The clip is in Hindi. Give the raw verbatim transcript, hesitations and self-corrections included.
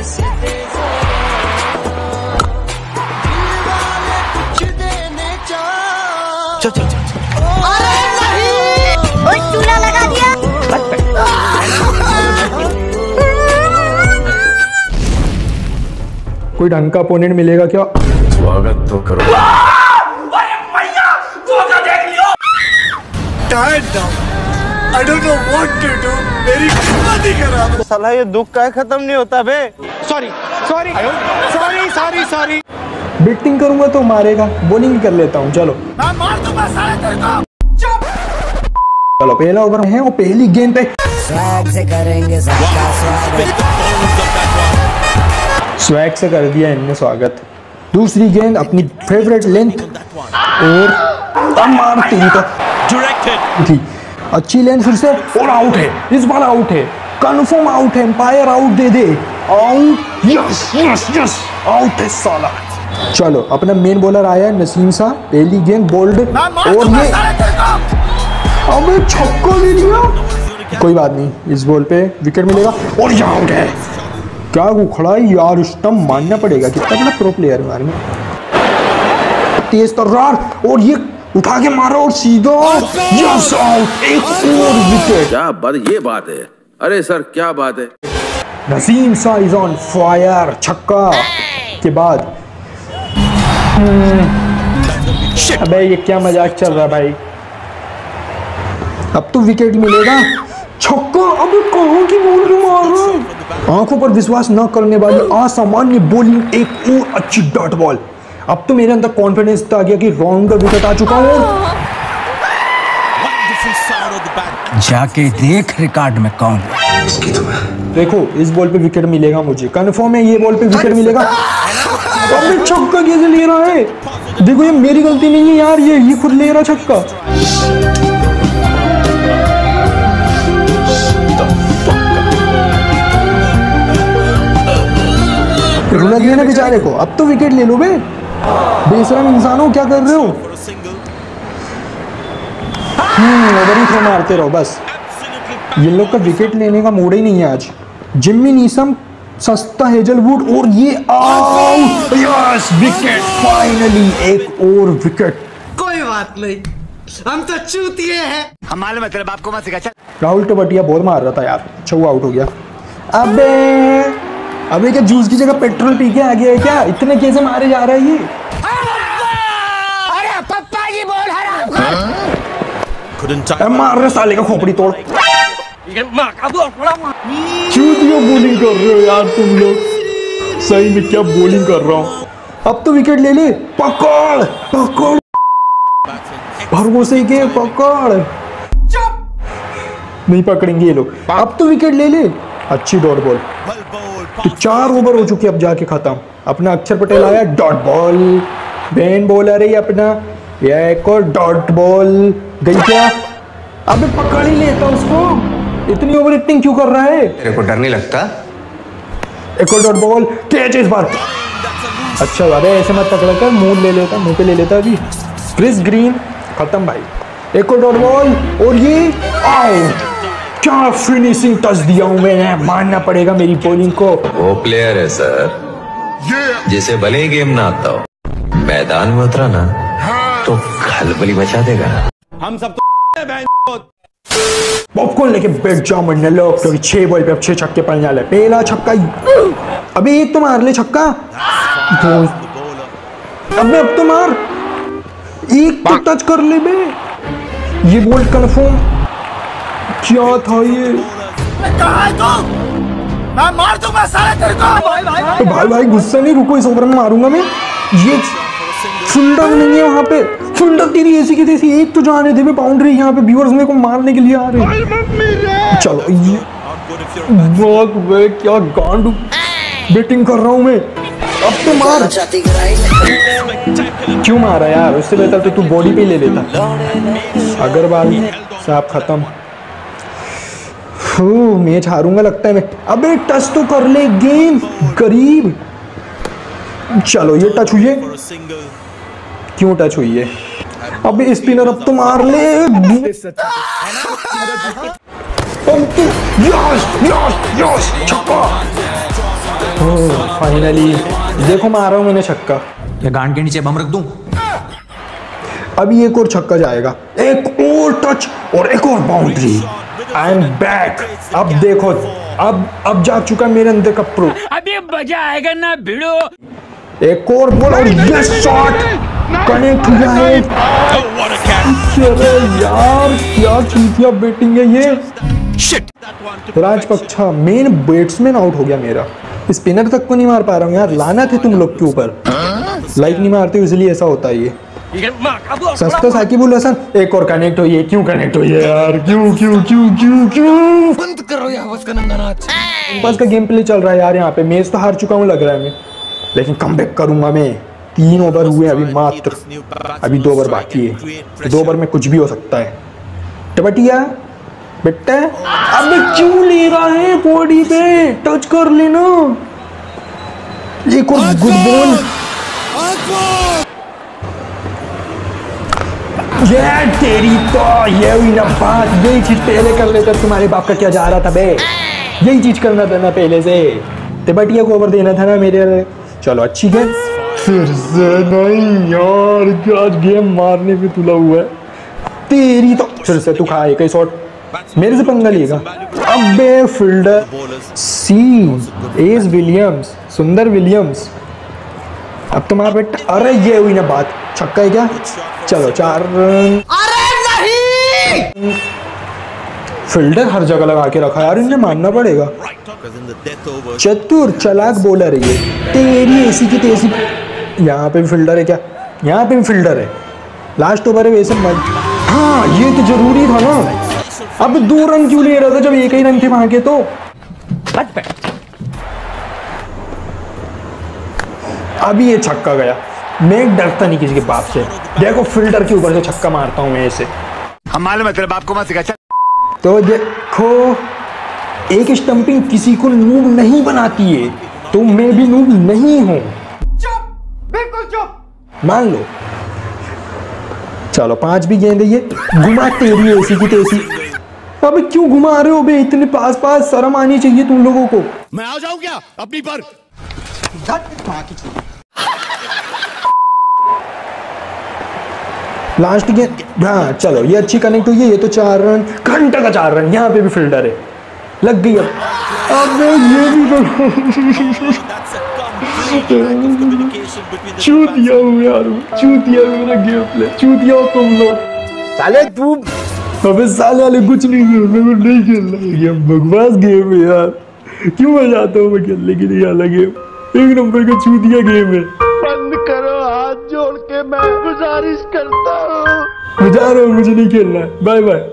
चल चल चल अरे चूल्हा लगा दिया। कोई ढंग का अपोनेंट मिलेगा क्या? स्वागत तो करो। अरे भैया धोखा देख लियो। Tired now. I don't know what to do। मेरी किस्मत ही खराब है। साला ये दुख काहे खत्म नहीं होता बे। Sorry sorry sorry sorry sorry. Batting करूंगा तो मारेगा, बॉलिंग कर लेता हूँ। चलो मैं मार दूंगा सारे तेरे को। चुप। चलो पहला ओवर है और पहली गेंद पे स्वैग से करेंगे स्वागत। स्वैग से कर दिया इनने स्वागत। दूसरी गेंद अपनी फेवरेट लेंथ और तमाम तीन का डायरेक्टेड अच्छी लेंथ फिर से और आउट है। इस बार आउट है, कन्फर्म आउट है। एम्पायर आउट दे दे। Out yes yes yes out है साला। चलो अपना मेन बॉलर आया नसीम शाह। पहली गेंद बोल्ड और ये अबे छक्का दे दिया। कोई बात नहीं, इस बॉल पे विकेट मिलेगा और ये आउट है। क्या उखड़ा यार, स्टंप मानना पड़ेगा। कितना बड़ा प्रो प्लेयर मार में तेज तर्रार और ये उठा के मारो और सीधा यस आउट। एक और विकेट। क्या बात ये बात है। अरे सर क्या बात है। Naseem Shah is on fire. छक्का के बाद अबे ये क्या मजाक चल रहा है भाई। अब तो विकेट मिलेगा। छक्का। अबे कहाँ की बॉल मार रहा। आंखों पर विश्वास न करने वाली असामान्य बॉलिंग। एक और अच्छी डॉट बॉल। अब तो मेरे अंदर कॉन्फिडेंस आ गया कि राउंड का विकेट आ चुका है। जाके देख रिकॉर्ड में कौन है। देखो इस बॉल पे विकेट मिलेगा मुझे, कन्फर्म है। ये बॉल पे विकेट मिलेगा। अबे छक्का कैसे ले रहा है। देखो ये मेरी गलती नहीं है यार, ये ये खुद ले रहा छक्का। रुला दिया ना बेचारे को। अब तो विकेट ले लो बे। बेशरम इंसानों क्या कर रहे हो। हम्म ओवर ही थ्रो मारते रहो बस। ये लोग का विकेट लेने का मूड ही नहीं है आज। जिम्मी नीसम सस्ता हेजलवुड और ये आउट। Yes wicket finally. एक और विकेट। कोई बात नहीं, हम तो चूतिए हैं। हमारे मतलब बाप को मत सिखा। चल राहुल टपटिया बहुत मार रहा था यार। अच्छा वो आउट हो गया। अबे अबे क्या जूस की जगह पेट्रोल पी के आ गया है क्या? इतने कैसे मारे जा रहा है ये। अरे पप्पा जी बोल हराम। मार रहे साले का खोपड़ी तोड़। बॉलिंग कर रहे हो यार तुम लोग। सही में क्या बॉलिंग कर रहा हूँ। अब तो विकेट ले ले। पकड़ पकड़ भरोसे के पकड़। नहीं पकड़ेंगे ये लोग। अब तो विकेट ले ले। अच्छी डॉट बॉल। तो चार ओवर हो चुके अब जाके खत्म। अपना अक्षर पटेल आया डॉट बॉल। बेन बॉलर है अपना। यह एक और डॉट बॉल गई क्या। अबे पकड़ ही लेता उसको। इतनी ओवर एक्टिंग क्यों कर रहा है। तेरे को डर नहीं लगता। एक और डॉट बॉल। कैच इस बार। अच्छा अरे ऐसे मत पकड़ कर, मुंह ले लेता, मुंह पे ले लेता अभी। क्रिस ग्रीन खत्म भाई। एक और डॉट बॉल और ये आउट। क्या फिनिशिंग टच दिया हूं मैंने। मानना पड़ेगा मेरी बॉलिंग को। वो प्लेयर है सर जिसे भले ही गेम ना आता हो, मैदान में उतरा ना तो खलबली मचा देगा। हम सब पॉपकॉर्न लेके बैठ जाओ मंडल लोग, क्योंकि छह बॉल पे अब छह छक्के पड़ने वाले। पहला छक्का। अबे एक तो मार ले छक्का। अबे अब तो मार। एक तो टच कर ले बे। ये बॉल कन्फर्म। क्या था ये। मैं मार दूंगा सारे तेरे को। भाई भाई भाई भाई गुस्सा नहीं, रुको इस ओवर में मारूंगा मैं। ये सुंदर नहीं है वहाँ पे। सुंदर तेरी ऐसी की तैसी। एक तो जाने दे। बाउंड्री यहाँ पे। व्यूअर्स मेरे को मारने के लिए आ रहे हैं। चलो ये बहुत वे क्या गांडू बैटिंग कर रहा हूँ मैं। अब तो मार। क्यों मारा यार, उससे बेहतर तो तू बॉडी पे ले लेता। अग्रवाल साहब खत्म। मैच हारूंगा लगता है मैं। अबे टच तो कर ले गेम गरीब। चलो ये टच हुई है। क्यों टच हुई है। अब स्पिनर अब तो मार ले। यस यस यस छक्का। फाइनली देखो मारा हूँ मैंने छक्का। ये गांड के नीचे बम रख दूं। अभी एक और छक्का जाएगा, एक और टच और एक और बाउंड्री। I am back. अब देखो अब अब जा चुका मेरे अंदर का प्रो। अभी मजा आएगा ना भिड़ो। एक और बॉल और ये शॉट कनेक्ट हो जाए। यार क्या चीटिया बैटिंग है ये। राजपक्षा मेन बैट्समैन आउट हो गया मेरा। स्पिनर तक को नहीं मार पा रहा हूँ यार, लाना थे तुम लोग के ऊपर। लाइक नहीं मारते इसलिए ऐसा होता है ये। सस्ता साकिबुल हसन एक और कनेक्ट हो। ये क्यों कनेक्ट हो यार, क्यों क्यों क्यों क्यों क्यों। बंद करो यार बस का नंगा। बस का गेम प्ले चल रहा है यार। यहाँ पे मैच तो हार चुका हूँ लग रहा है मैं, लेकिन कमबैक करूंगा मैं। तीन ओवर हुए अभी मात्र, अभी दो ओवर बाकी है। दो ओवर में कुछ भी हो सकता है। टपटिया बेटा अब क्यों ले रहा है बॉडी पे, टच कर लेना। एक और गुड बॉल। ये तेरी तो ये हुई ना बात। यही चीज पहले कर लेता, तुम्हारे बाप का क्या जा रहा था बे। यही चीज करना था ना पहले से, तिबटिया को ओवर देना था ना मेरे। चलो अच्छी गेम। फिर से नहीं यार आज गेम मारने पे तुला हुआ है तेरी तो। फिर से तू खाए कई शॉट मेरे से पंगा लेगा। अबे fielder C S Williams, Sundar Williams. अब तुम्हारा बेटा। अरे ये हुई ना बात, छक्का है क्या। चलो चार रन। अरे नहीं फील्डर हर जगह लगा के रखा यार, इन्हें मानना पड़ेगा। चतुर चालाक बॉलर है ये तेरी, ऐसी की तेजी। यहाँ पे भी फील्डर है क्या, यहाँ पे भी फील्डर है। लास्ट ओवर है वैसे मत। हाँ ये तो जरूरी था ना। अब दो रन क्यों ले रहा था जब एक ही रन थे वहां के। तो अभी ये छक्का गया। मैं डरता नहीं किसी के बाप से। देखो फील्डर के ऊपर से छक्का मारता हूं मैं ऐसे। हम मालूम है तेरे बाप को मत सिखा। तो देखो एक स्टंपिंग किसी को नूब नहीं बनाती है, तो मैं भी नूब नहीं हूं। चुप, बिल्कुल चुप। मान लो। चलो पांच भी गेंद ये घुमा तेरी ऐसी की तेजी। अब क्यों घुमा रहे हो बे इतने पास पास, शर्म आनी चाहिए तुम लोगों को। मैं आ जाऊं क्या अपनी पर। लास्ट गेंद। हाँ चलो ये अच्छी कनेक्ट हुई है। ये तो चार रन, घंटा का चार रन। यहाँ पे भी फील्डर है, लग गई। अब अब ये भी चूतिया हूँ यार, चूतिया मेरा गेम प्ले, चूतिया हो तुम लोग। साले तू अबे साले वाले कुछ नहीं खेल, नहीं खेलना गेम, बकवास गेम है यार। क्यों मजा आता हूँ मैं खेलने के लिए वाला गेम, एक नंबर का चूतिया गेम है। बंद करो, हाथ जोड़ के मैं गुजारिश करता हूँ, गुजार मुझे नहीं खेलना है, बाय बाय।